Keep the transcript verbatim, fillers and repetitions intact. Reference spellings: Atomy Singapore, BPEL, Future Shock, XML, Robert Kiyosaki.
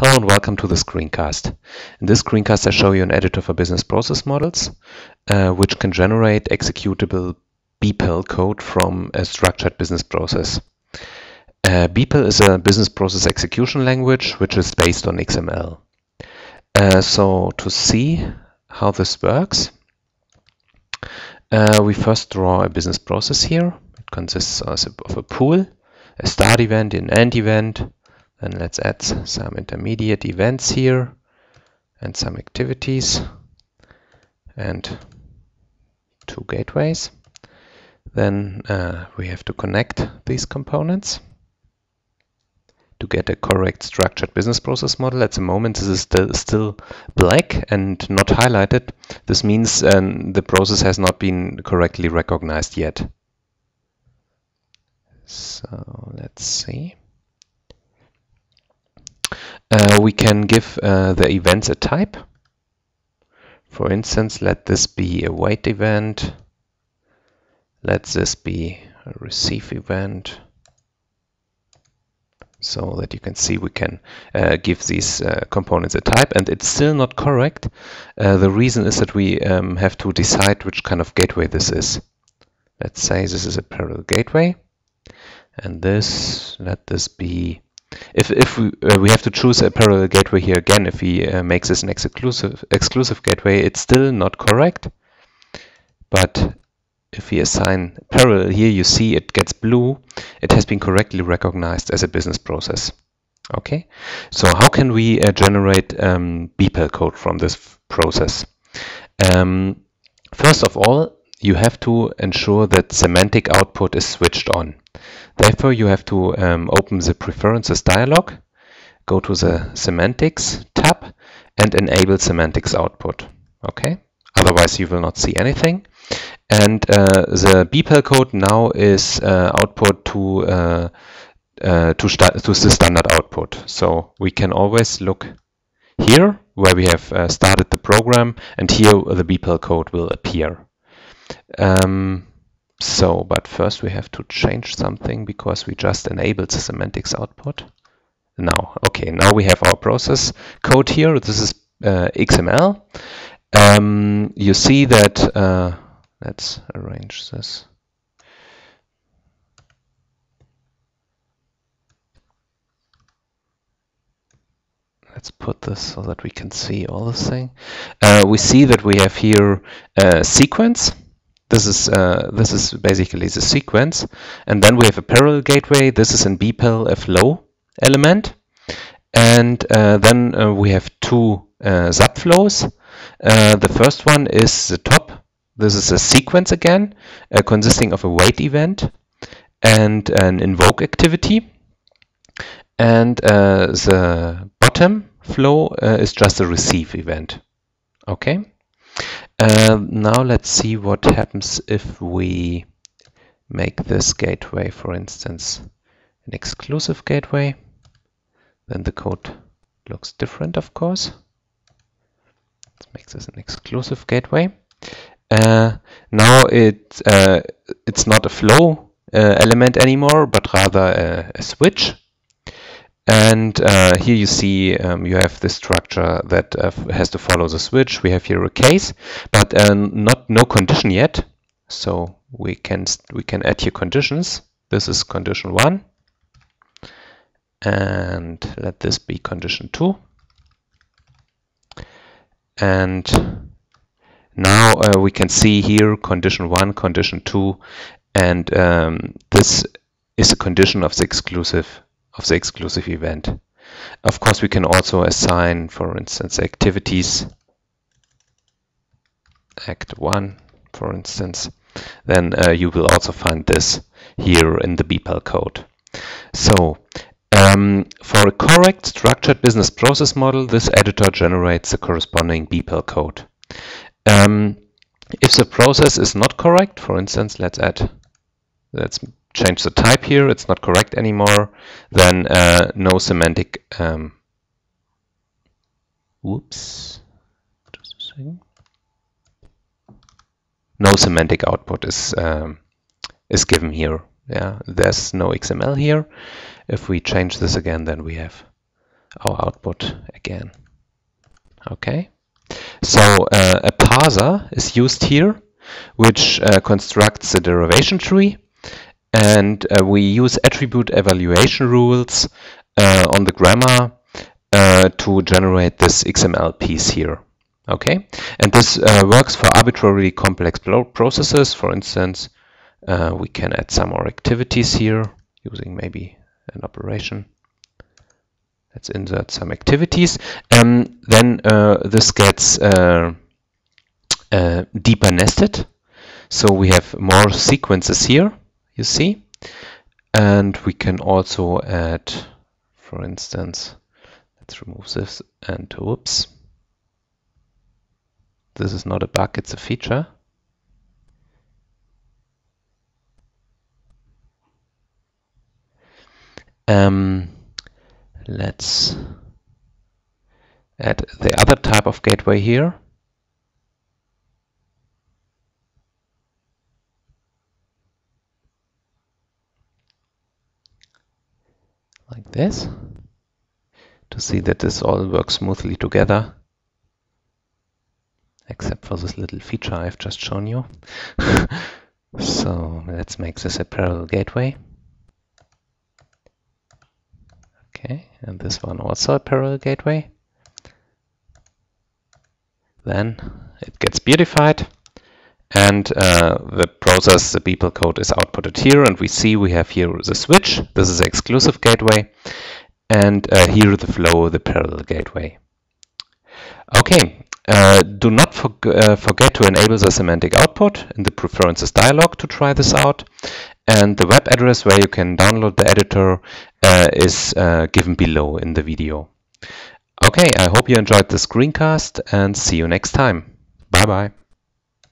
Hello and welcome to the screencast. In this screencast I show you an editor for business process models uh, which can generate executable B P E L code from a structured business process. Uh, B P E L is a business process execution language which is based on X M L. Uh, so to see how this works, uh, we first draw a business process here. It consists of a pool, a start event, an end event, and let's add some intermediate events here and some activities and two gateways. Then uh, we have to connect these components to get a correct structured business process model. At the moment this is still, still black and not highlighted. This means um, the process has not been correctly recognized yet. So let's see. Uh, we can give uh, the events a type. For instance, let this be a wait event. Let this be a receive event. So that you can see we can uh, give these uh, components a type, and it's still not correct. Uh, the reason is that we um, have to decide which kind of gateway this is. Let's say this is a parallel gateway, and this, let this be, if, if we, uh, we have to choose a parallel gateway here again. If we uh, make this an exclusive, exclusive gateway, it's still not correct. But if we assign parallel here, you see it gets blue. It has been correctly recognized as a business process. Okay, so how can we uh, generate um, B P E L code from this process? Um, first of all, you have to ensure that semantic output is switched on. Therefore, you have to um, open the preferences dialog, go to the semantics tab and enable semantics output. Okay, otherwise you will not see anything. And uh, the B P E L code now is uh, output to uh, uh, to, to the standard output. So we can always look here where we have uh, started the program, and here the B P E L code will appear. Um, so, but first we have to change something because we just enabled the semantics output. Now, okay, now we have our process code here. This is uh, X M L. Um, you see that. Uh, Let's arrange this. Let's put this so that we can see all the thing. Uh, we see that we have here a sequence. This is uh, this is basically the sequence, and then we have a parallel gateway. This is in B P E L a flow element, and uh, then uh, we have two uh, subflows. Uh, the first one is the top. This is a sequence again, uh, consisting of a wait event and an invoke activity. And uh, the bottom flow uh, is just a receive event. Okay. Uh, now let's see what happens if we make this gateway, for instance, an exclusive gateway. Then the code looks different, of course. Let's make this an exclusive gateway. Uh, now it, uh, it's not a flow uh, element anymore, but rather a, a switch. And uh, here you see um, you have this structure that uh, has to follow the switch. We have here a case, but uh, not no condition yet. So we can we can add here conditions. This is condition one, and let this be condition two, and now uh, we can see here condition one, condition two, and um, this is a condition of the exclusive of the exclusive event. Of course, we can also assign, for instance, activities act one, for instance. Then uh, you will also find this here in the B P E L code. So um, for a correct structured business process model, this editor generates the corresponding B P E L code. Um, if the process is not correct, for instance, let's add, let's change the type here. It's not correct anymore. Then uh, no semantic. Um, whoops. Just a second. No semantic output is um, is given here. Yeah, there's no X M L here. If we change this again, then we have our output again. Okay, so uh, a parser is used here, which uh, constructs a derivation tree, and uh, we use attribute evaluation rules uh, on the grammar uh, to generate this X M L piece here. Okay, and this uh, works for arbitrarily complex processes. For instance, uh, we can add some more activities here using maybe an operation. Let's insert some activities, and um, then uh, this gets uh, uh, deeper nested. So we have more sequences here, you see, and we can also add, for instance, let's remove this and whoops. This is not a bug, it's a feature. Um, let's add the other type of gateway here. Like this, to see that this all works smoothly together. Except for this little feature I've just shown you. So let's make this a parallel gateway. Okay, and this one also a parallel gateway. Then it gets beautified, and uh, the process, the B P E L code, is outputted here, and we see we have here the switch. This is the exclusive gateway, and uh, here the flow, the parallel gateway. Okay. Uh, do not for, uh, forget to enable the semantic output in the preferences dialog to try this out. And the web address where you can download the editor uh, is uh, given below in the video. Okay, I hope you enjoyed this screencast, and see you next time. Bye bye.